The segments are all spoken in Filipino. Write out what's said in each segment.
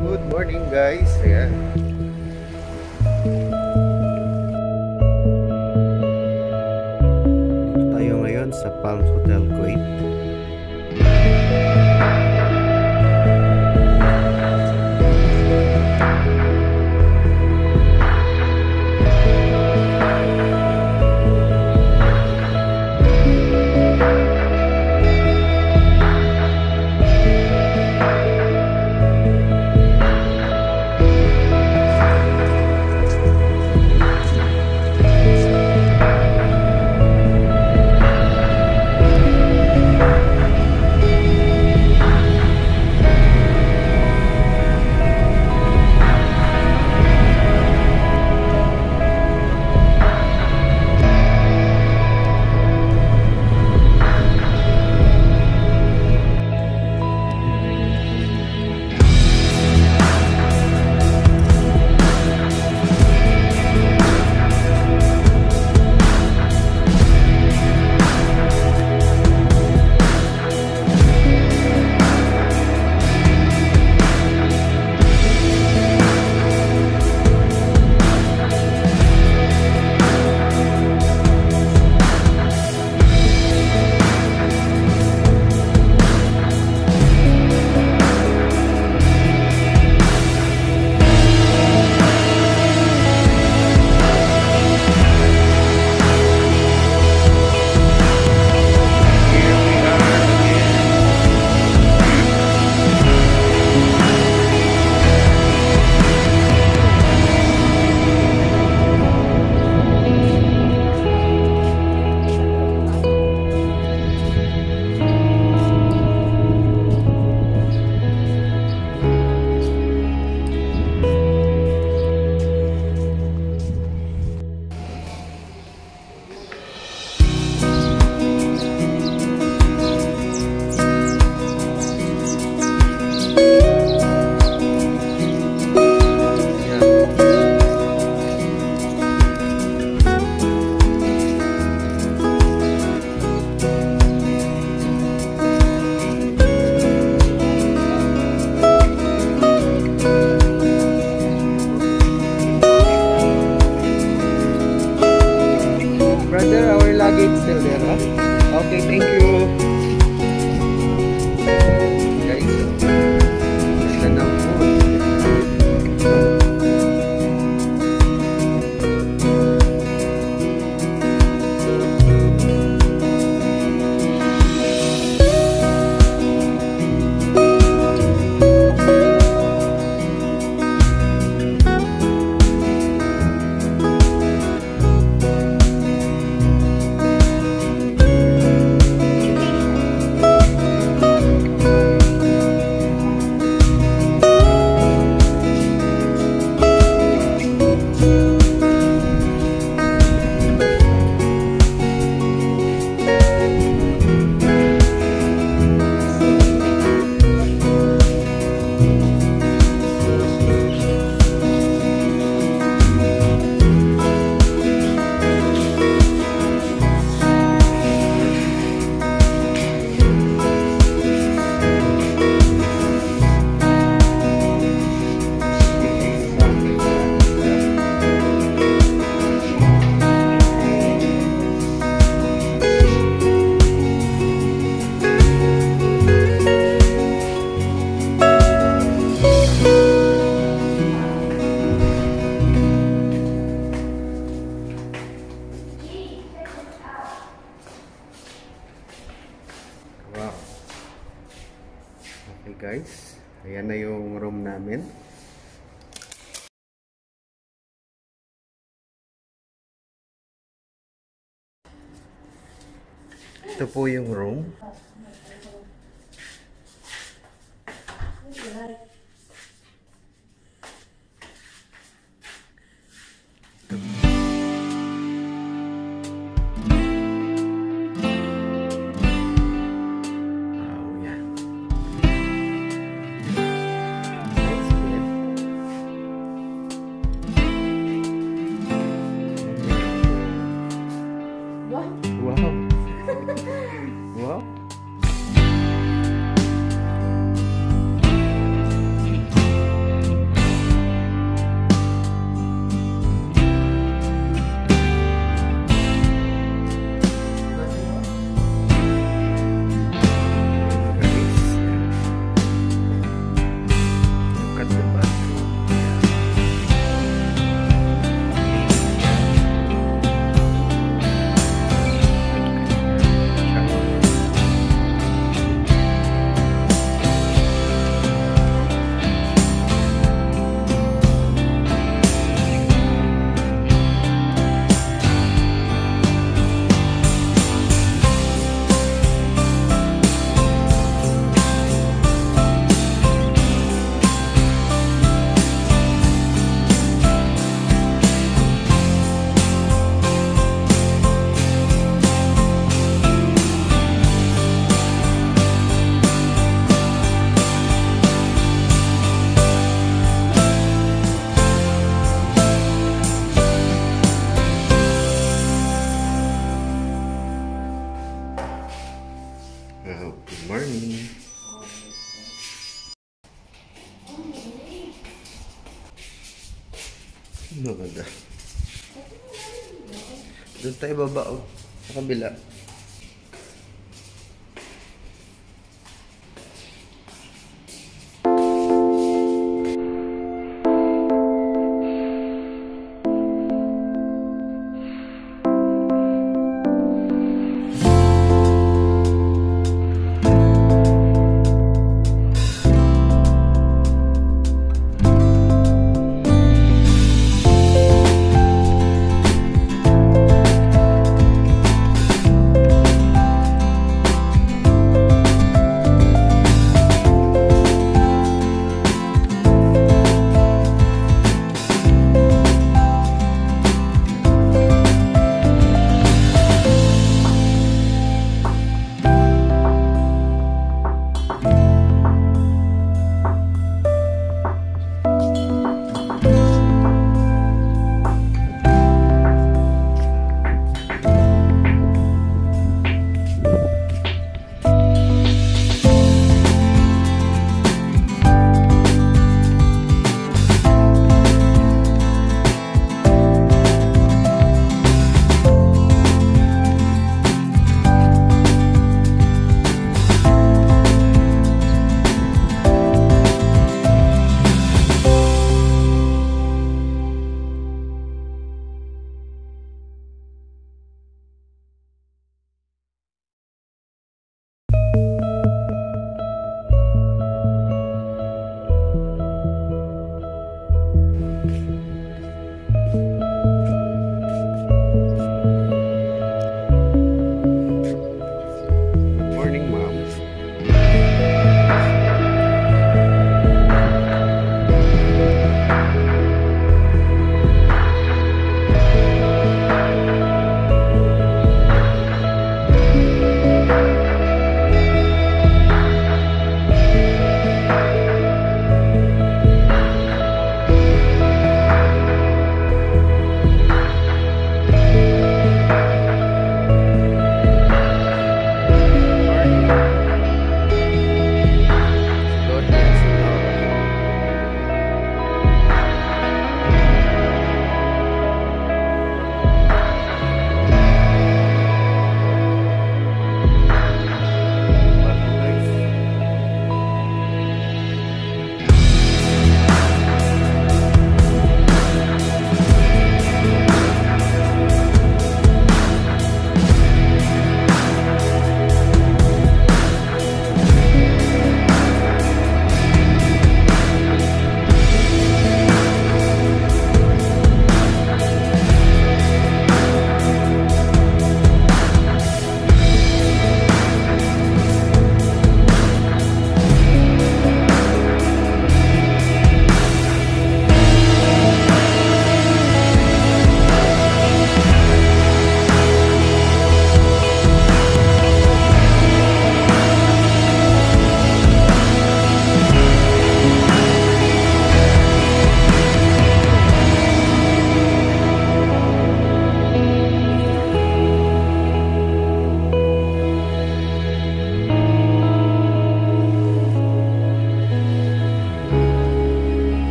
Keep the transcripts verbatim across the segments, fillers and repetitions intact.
Good morning guys. Ayan. Dito tayo ngayon sa Palms Hotel Kuwait. Okay, thank you. Guys, ganda ng food. Okay guys, ayan na yung room namin. Ito po yung room. Wow. Wow. Wow, good morning. Maganda. Doon tayo baba o. Sa kabila.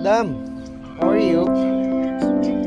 Madam, how are you?